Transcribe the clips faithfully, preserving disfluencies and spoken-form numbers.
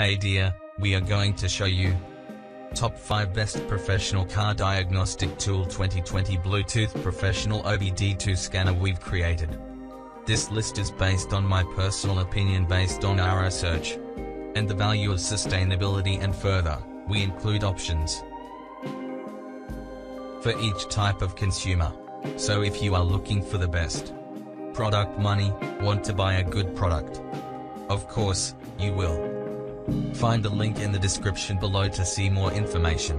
Hey dear, we are going to show you Top five Best Professional Car Diagnostic Tool twenty twenty Bluetooth Professional O B D two Scanner we've created. This list is based on my personal opinion based on our research and the value of sustainability, and further, we include options for each type of consumer. So if you are looking for the best product money, want to buy a good product, of course, you will. Find the link in the description below to see more information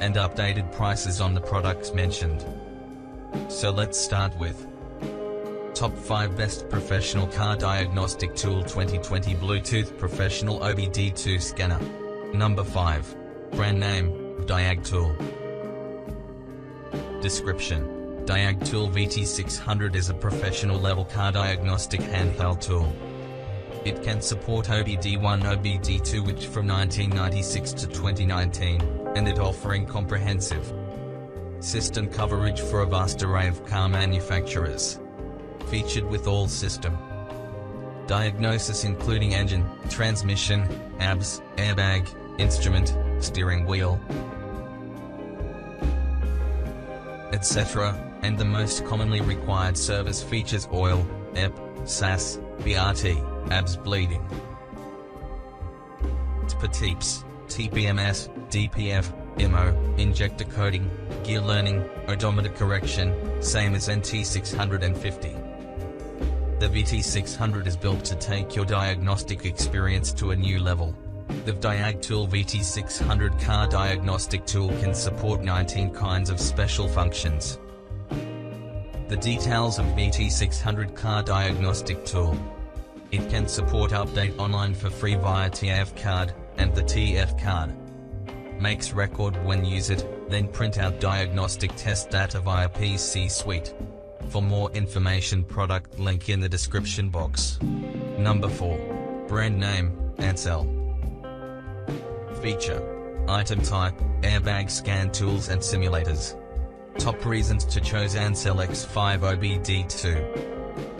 and updated prices on the products mentioned. So let's start with Top five Best Professional Car Diagnostic Tool twenty twenty Bluetooth Professional O B D two Scanner. Number five. Brand name, Diagtool. Description: Diagtool V T six hundred is a professional level car diagnostic handheld tool. It can support O B D one, O B D two, which from nineteen ninety-six to twenty nineteen, and it offering comprehensive system coverage for a vast array of car manufacturers. Featured with all system diagnosis including engine, transmission, A B S, airbag, instrument, steering wheel, et cetera, and the most commonly required service features oil, E P B, S A S, B R T, A B S bleeding, T P Ms, T P M S, D P F, I M M O, injector coding, gear learning, odometer correction, same as N T six fifty. The V T six hundred is built to take your diagnostic experience to a new level. The Diagtool V T six hundred car diagnostic tool can support nineteen kinds of special functions. The details of V T six hundred car diagnostic tool. It can support update online for free via T F card, and the T F card makes record when use it, then print out diagnostic test data via P C Suite. For more information, product link in the description box. Number four. Brand name, Ancel. Feature: item type, airbag scan tools and simulators. Top reasons to choose Ancel X five O B D two.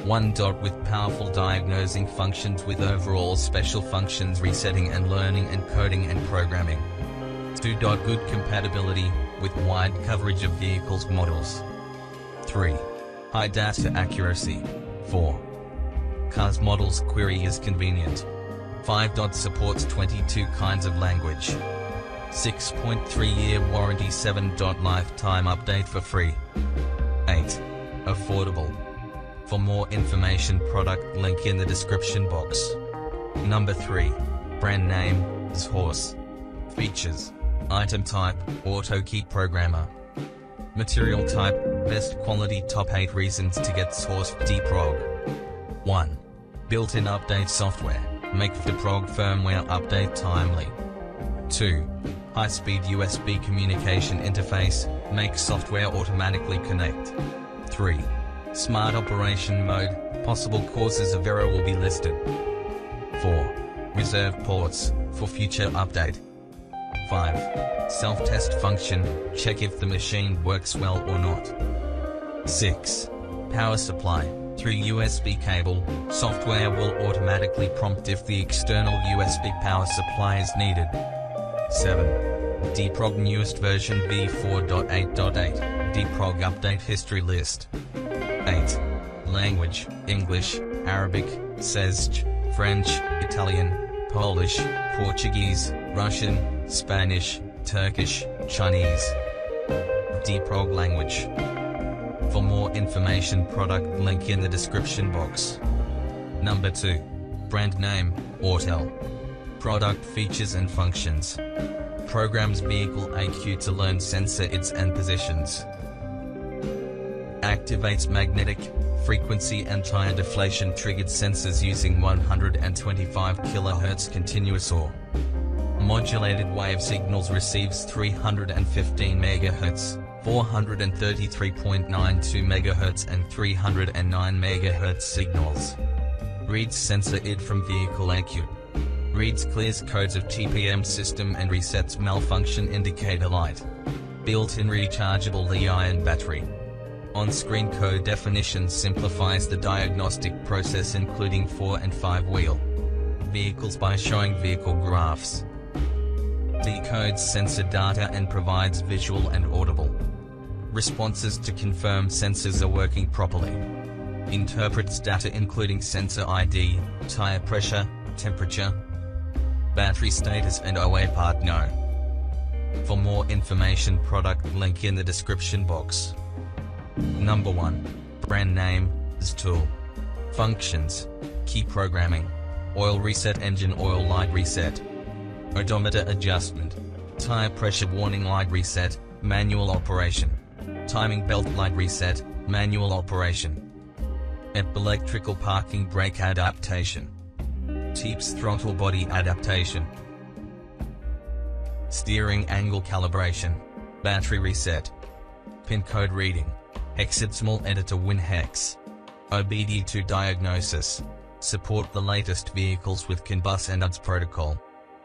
One dot with powerful diagnosing functions with overall special functions, resetting and learning and coding and programming. Two dot good compatibility with wide coverage of vehicles models. Three. High data accuracy. Four. Cars models query is convenient. Five dot supports twenty-two kinds of language. six point three year warranty. Seven dot lifetime update for free. Eight. Affordable. For more information, product link in the description box. Number three. Brand name, Xhorse. Features: item type, auto key programmer. Material type, best quality. Top eight reasons to get Xhorse D-prog. One. Built-in update software, make D-prog firmware update timely. Two. High-speed U S B communication interface, make software automatically connect. Three. Smart operation mode, possible causes of error will be listed. Four. Reserve ports, for future update. Five. Self-test function, check if the machine works well or not. Six. Power supply, through U S B cable, software will automatically prompt if the external U S B power supply is needed. Seven. D-prog newest version V four point eight point eight, D-prog update history list. Eight. Language, English, Arabic, S A S, French, Italian, Polish, Portuguese, Russian, Spanish, Turkish, Chinese. D-prog language. For more information, product link in the description box. Number two. Brand name, Autel. Product features and functions. Programs vehicle A Q to learn sensor its and positions. Activates magnetic, frequency and tire deflation triggered sensors using one hundred twenty-five kilohertz continuous or modulated wave signals. Receives three hundred fifteen megahertz, four hundred thirty-three point nine two megahertz and three hundred nine megahertz signals. Reads sensor I D from vehicle A Q. Reads clears codes of T P M system and resets malfunction indicator light. Built-in rechargeable Li-ion battery. On-screen code definition simplifies the diagnostic process including four and five wheel vehicles by showing vehicle graphs. Decodes sensor data and provides visual and audible responses to confirm sensors are working properly. Interprets data including sensor I D, tire pressure, temperature, battery status and O A part no. For more information, product link in the description box. Number one. Brand name, Diagtool. Functions, key programming, oil reset, engine oil light reset, odometer adjustment, tire pressure warning light reset, manual operation, timing belt light reset, manual operation, electrical parking brake adaptation, T P S throttle body adaptation, steering angle calibration, battery reset, pin code reading, hexadecimal editor WinHex, O B D two diagnosis, support the latest vehicles with C A N bus and U D S protocol,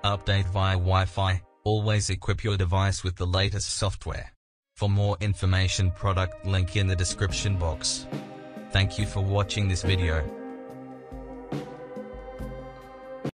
update via Wi-Fi, always equip your device with the latest software. For more information, product link in the description box. Thank you for watching this video.